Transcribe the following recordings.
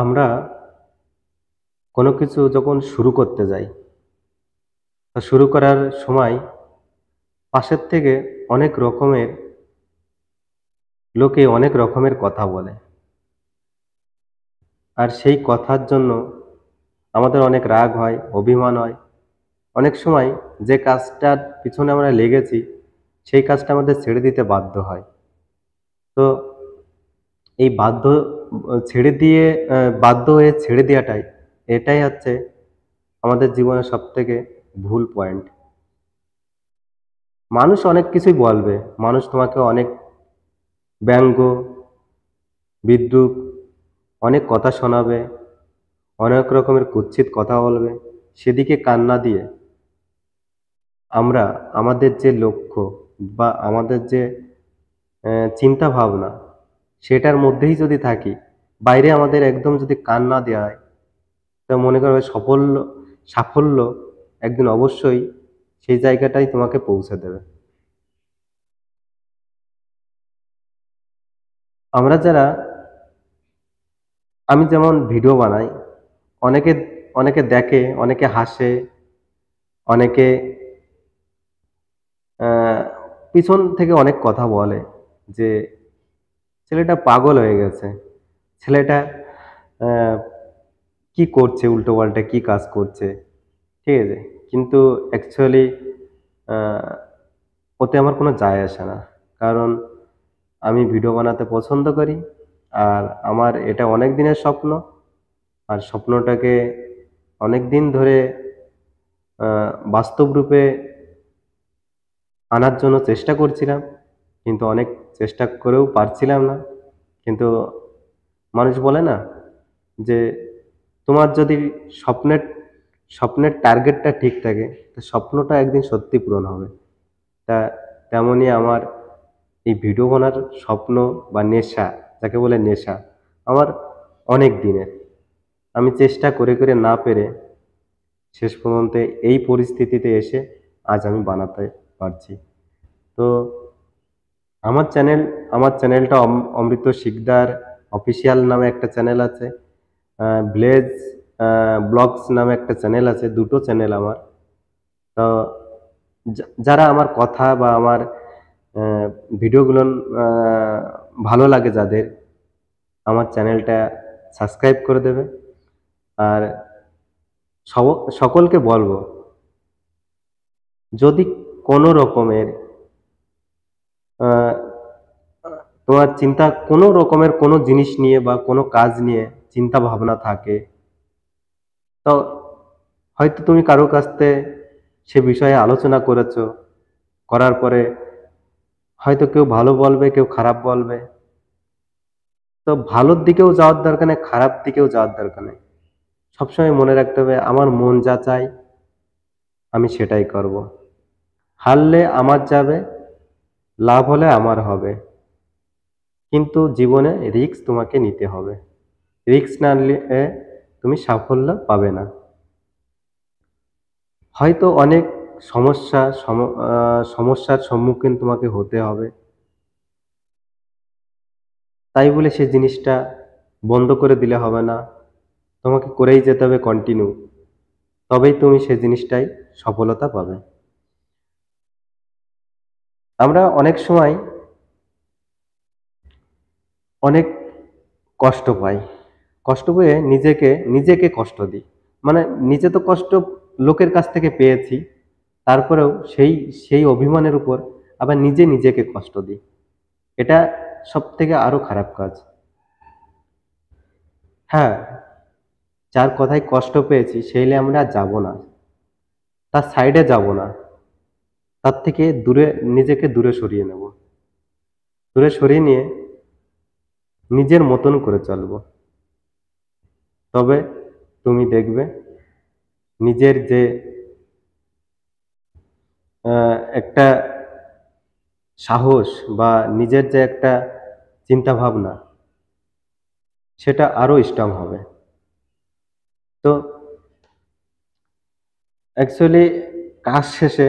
আমরা কোনো কিছু যখন শুরু করতে যাই তো শুরু করার সময় পাশের থেকে অনেক রকমের লোকে অনেক রকমের কথা বলে আর সেই কথার জন্য আমাদের অনেক রাগ হয় অভিমান হয় অনেক সময় যে কাজটার পিছনে আমরা লেগেছি সেই কাজটা আমাদের ছেড়ে দিতে বাধ্য হয় তো এই বাধ্য হয়ে ছেড়ে দেওয়াটাই এটাই হচ্ছে আমাদের জীবনের সবথেকে ভুল পয়েন্ট মানুষ অনেক কিছুই বলবে মানুষ তোমাকে অনেক ব্যঙ্গ বিদ্রুপ অনেক কথা শোনাবে অনেক রকমের কুৎসিত কথা বলবে সেদিকে কান না দিয়ে আমরা আমাদের যে লক্ষ্য বা আমাদের যে চিন্তা ভাবনা সেটার মধ্যেই যদি থাকি বাইরে আমাদের একদম যদি কান না দেয়া হয় তো মনে করবে সাফল্য একদিন অবশ্যই সেই জায়গাটাই তোমাকে পৌঁছে দেবে আমরা যারা আমি যেমন ভিডিও বানাই অনেকে দেখে অনেকে হাসে অনেকে পিছন থেকে অনেক কথা বলে যে ছেলেটা পাগল হয়ে গেছে ছেলেটা কি করছে উল্টোপাল্টা কি কাজ করছে ঠিক আছে কিন্তু অ্যাকচুয়ালি ওতে আমার কোনো যায় আসে না কারণ আমি ভিডিও বানাতে পছন্দ করি আর আমার এটা অনেক দিনের স্বপ্ন আর স্বপ্নটাকে অনেক দিন ধরে বাস্তব রূপে আনার জন্য চেষ্টা করছিলাম কিন্তু অনেক চেষ্টা করেও পারছিলাম না কিন্তু মানুষ বলে না যে তোমার যদি স্বপ্নের টার্গেটটা ঠিক থাকে তো স্বপ্নটা একদিন সত্যি পূরণ হবে তা তেমনই আমার এই ভিডিও বানার স্বপ্ন বা নেশা যাকে বলে নেশা আমার অনেক দিনের আমি চেষ্টা করে করে না পেরে শেষ পর্যন্ত এই পরিস্থিতিতে এসে আজ আমি বানাতে পারছি তো আমার চ্যানেলটা অমৃত শিকদার অফিসিয়াল নামে একটা চ্যানেল আছে ব্লেজ ব্লগস নামে একটা চ্যানেল আছে দুটো চ্যানেল আমার তো যারা আমার কথা বা আমার ভিডিওগুলো ভালো লাগে যাদের আমার চ্যানেলটা সাবস্ক্রাইব করে দেবে আর সকলকে বলবো যদি কোনো রকমের তোমার চিন্তা কোনো রকমের কোনো জিনিস নিয়ে বা কোনো কাজ নিয়ে চিন্তা ভাবনা থাকে তো হয়তো তুমি কারো কাছ থেকে সে বিষয়ে আলোচনা করেছো করার পরে হয়তো কেউ ভালো বলবে কেউ খারাপ বলবে তো ভালোর দিকেও যাওয়ার দরকার নেই খারাপ দিকেও যাওয়ার দরকার নেই সবসময় মনে রাখতে হবে আমার মন যা চাই আমি সেটাই করব হারলে আমার যাবে লাভ হলে আমার হবে কিন্তু জীবনে রিস্ক তোমাকে নিতে হবে রিস্ক না নিলে তুমি সাফল্য পাবে না হয়তো অনেক সমস্যার সম্মুখীন তোমাকে হতে হবে তাই বলে সেই জিনিসটা বন্ধ করে দিলে হবে না তোমাকে করেই যেতে হবে কন্টিনিউ তবেই তুমি সেই জিনিসটাই সফলতা পাবে আমরা অনেক সময় অনেক কষ্ট পাই কষ্ট পেয়ে নিজেকে কষ্ট দিই মানে নিজে তো কষ্ট লোকের কাছ থেকে পেয়েছি তারপরেও সেই অভিমানের উপর আবার নিজেকে কষ্ট দিই এটা সবথেকে আরো খারাপ কাজ হ্যাঁ যার কথায় কষ্ট পেয়েছি সেইলে আমরা যাব না তার সাইডে যাব না তার থেকে নিজেকে দূরে সরিয়ে নেব দূরে সরিয়ে নিয়ে নিজের মতন করে চলব তবে তুমি দেখবে নিজের যে একটা সাহস বা নিজের যে একটা চিন্তা ভাবনা সেটা আরো স্ট্রং হবে তো অ্যাকচুয়ালি কাজ শেষে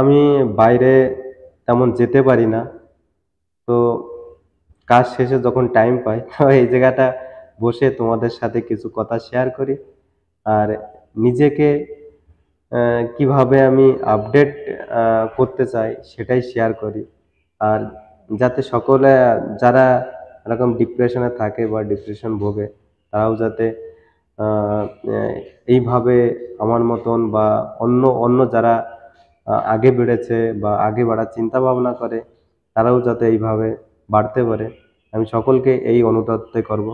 আমি বাইরে তেমন যেতে পারি না তো কাজ শেষে যখন টাইম পাই তো এই জায়গাটা বসে তোমাদের সাথে কিছু কথা শেয়ার করি আর নিজেকে কিভাবে আমি আপডেট করতে চাই সেটাই শেয়ার করি আর যাতে সকলে যারা এরকম ডিপ্রেশনে থাকে বা ডিপ্রেশন ভোগে তারাও যাতে এইভাবে আমার মতন বা অন্য অন্য যারা আগে বেড়েছে বা আগে বাড়ার চিন্তা ভাবনা করে তারাও যাতে এইভাবে বাড়তে পারে আমি সকলকে এই অনুরোধটাই করব।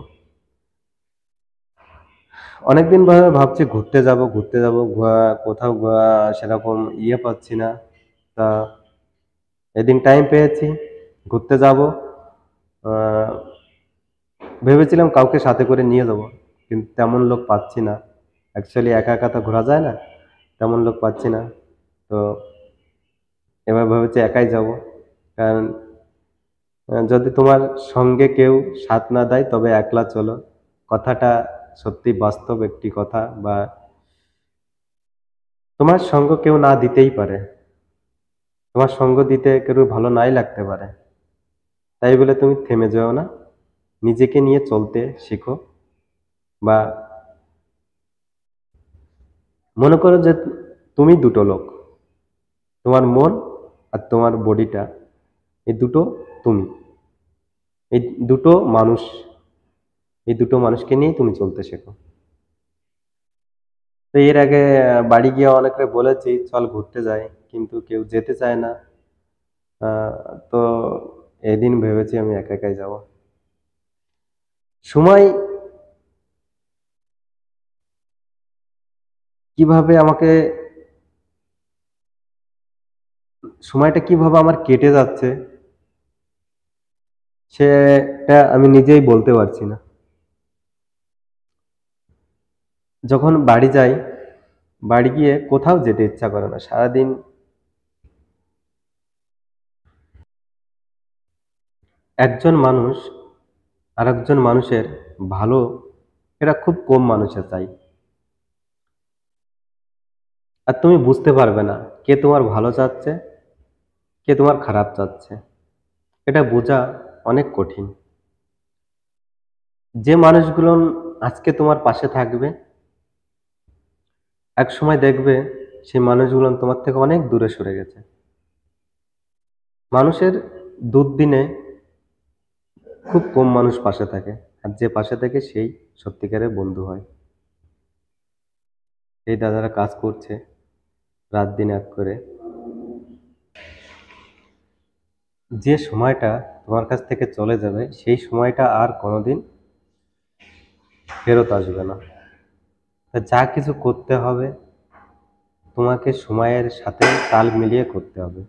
অনেক দিন ধরে ভাবছি ঘুরতে যাব কোথাও সেরকম ইয়ে পাচ্ছি না, তা এদিন টাইম পেয়েছি ঘুরতে যাব। ভেবেছিলাম কাউকে সাথে করে নিয়ে যাব কিন্তু তেমন লোক পাচ্ছি না। অ্যাকচুয়ালি একা তো ঘোরা যায় না, তেমন লোক পাচ্ছি না, তো এবার ভেবেছি একাই যাব। কারণ যদি তোমার সঙ্গে কেউ সাথ না দেয় তবে একলা চলো, কথাটা সত্যি বাস্তব একটি কথা। বা তোমার সঙ্গ কেউ না দিতেই পারে, তোমার সঙ্গ দিতে কেউ ভালো নাই লাগতে পারে, তাই বলে তুমি থেমে যাও না, নিজেকে নিয়ে চলতে শিখো। বা মনে করো যে তুমি দুটো লোক, তোমার মন আর তোমার বডিটা, এই দুটো তুমি, এই দুটো মানুষ, এই দুটো মানুষকে নিয়ে তুমি চলতে শেখো। তো এর আগে বাড়ি গিয়ে অনেকে বলেছি চল ঘুরতে যাই, কিন্তু কেউ যেতে চায় না। তো এদিন ভেবেছি আমি একা একাই যাব। সময় কিভাবে আমাকে সময়টা কিভাবে আমার কেটে যাচ্ছে সেটা আমি নিজেই বলতে পারছি না। যখন বাড়ি যাই, বাড়ি গিয়ে কোথাও যেতে ইচ্ছা করে না, সারাদিন একজন মানুষ আর একজন মানুষের ভালো এটা খুব কম মানুষের চাই। আর তুমি বুঝতে পারবে না কে তোমার ভালো চাচ্ছে কে তোমার খারাপ চাচ্ছে, এটা বোঝা অনেক কঠিন। যে মানুষগুলো আজকে তোমার পাশে থাকবে এক সময় দেখবে সেই মানুষগুলো তোমার থেকে অনেক দূরে সরে গেছে। মানুষের দুর্দিনে খুব কম মানুষ পাশে থাকে, আর যে পাশে থাকে সেই সত্যিকারের বন্ধু হয়। এই দাদারা কাজ করছে রাত দিন এক করে, যে সময়টা তোমার কাছ থেকে চলে যাবে সেই সময়টা আর কোনোদিন ফেরত আসবে না। যা কিছু করতে হবে তোমাকে সময়ের সাথে তাল মিলিয়ে করতে হবে,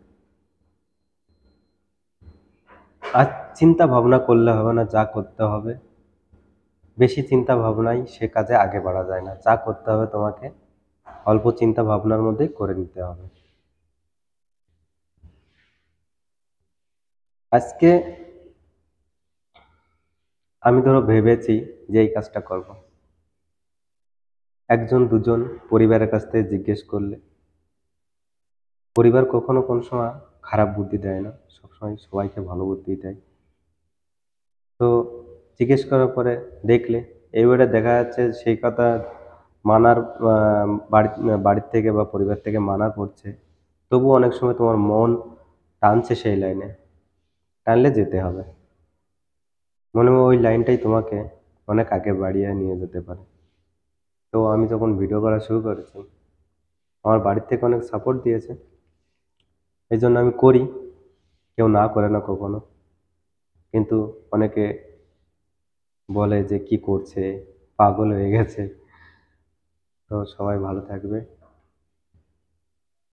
আর চিন্তা ভাবনা করলে হবে না। যা করতে হবে বেশি চিন্তা ভাবনাই সে কাজে আগে বাড়া যায় না, যা করতে হবে তোমাকে অল্প চিন্তা ভাবনার মধ্যেই করে নিতে হবে। আজকে আমি ধরো ভেবেছি যে এই কাজটা করব, একজন দুজন পরিবারের কাছ থেকে জিজ্ঞেস করলে পরিবার কখনো কোন সময় খারাপ বুদ্ধি দেয় না, সবসময় সবাইকে ভালো বুদ্ধি দেয়। তো জিজ্ঞেস করার পরে দেখলে এইবারে দেখা যাচ্ছে সেই কথা মানার বাড়ির থেকে বা পরিবার থেকে মানা করছে, তবু অনেক সময় তোমার মন টানছে সেই লাইনে, টানলে যেতে হবে। মনে হয় ওই লাইনটাই তোমাকে অনেক আগে বাড়িয়ে নিয়ে যেতে পারে। তো আমি যখন ভিডিও করা শুরু করেছি আমার বাড়ির থেকে অনেক সাপোর্ট দিয়েছে, এই জন্য আমি করি, কেউ না করে না কখনো। কিন্তু অনেকে বলে যে কি করছে, পাগল হয়ে গেছে। তো সবাই ভালো থাকবে।